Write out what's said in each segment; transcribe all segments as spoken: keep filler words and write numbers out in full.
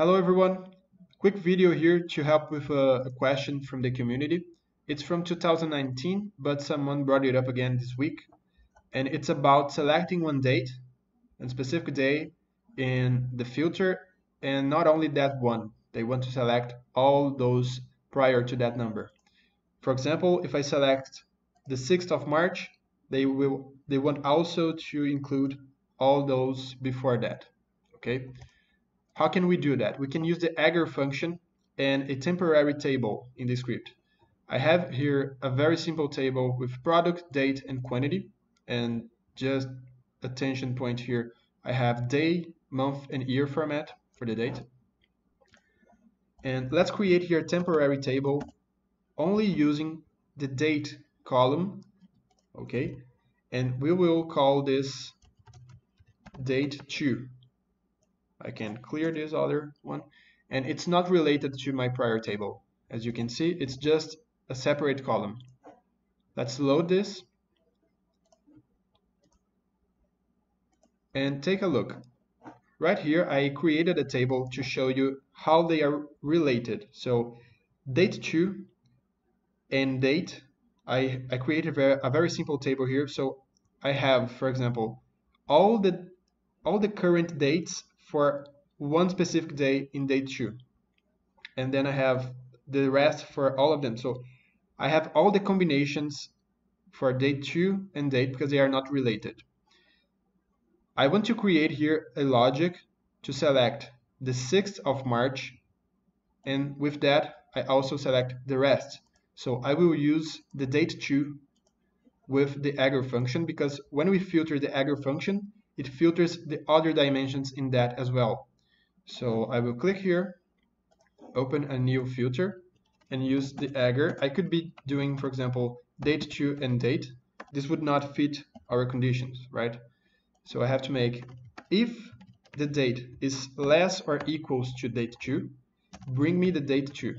Hello everyone, quick video here to help with a, a question from the community. It's from two thousand nineteen, but someone brought it up again this week. And it's about selecting one date, a specific day in the filter, and not only that one, they want to select all those prior to that number. For example, if I select the sixth of March, they will they want also to include all those before that, okay? How can we do that? We can use the Aggr function and a temporary table in the script. I have here a very simple table with product, date, and quantity. And just attention point here, I have day, month, and year format for the date. And let's create here a temporary table only using the date column, okay? And we will call this date two. I can clear this other one, and it's not related to my prior table. As you can see, it's just a separate column. Let's load this and take a look. Right here, I created a table to show you how they are related. So date two and date, I, I created a very simple table here. So I have, for example, all the, all the current dates for one specific day in date two, and then I have the rest for all of them. So I have all the combinations for date two and date because they are not related. I want to create here a logic to select the sixth of March, and with that I also select the rest. So I will use the date two with the Aggr function, because when we filter the Aggr function, it filters the other dimensions in that as well. So I will click here, open a new filter, and use the Aggr. I could be doing, for example, date two and date. This would not fit our conditions, right? So I have to make, if the date is less or equals to date two, bring me the date two.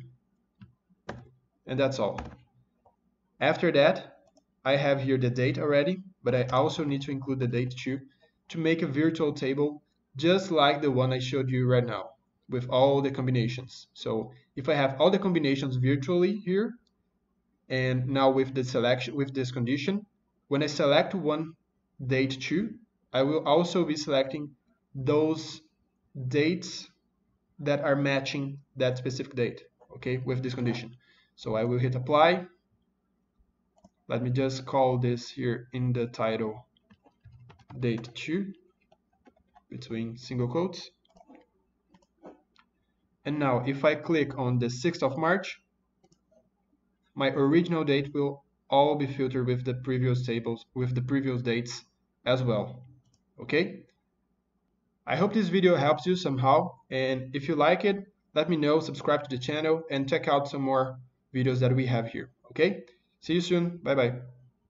And that's all. After that, I have here the date already, but I also need to include the date two. To make a virtual table just like the one I showed you right now with all the combinations. So if I have all the combinations virtually here, and now with the selection, with this condition, when I select one date two, I will also be selecting those dates that are matching that specific date, okay, with this condition. So I will hit apply. Let me just call this here in the title date two between single quotes. And now if I click on the sixth of March, my original date will all be filtered with the previous tables, with the previous dates as well. Okay? I hope this video helps you somehow, and if you like it, let me know, subscribe to the channel, and check out some more videos that we have here. Okay? See you soon. Bye bye.